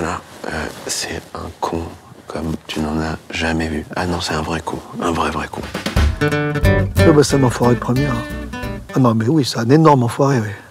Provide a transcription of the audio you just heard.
là, c'est un con comme tu n'en as jamais vu. Ah non, c'est un vrai con, un vrai con. Oh bah, c'est un enfoiré de première. Ah non, mais oui, c'est un énorme enfoiré, oui.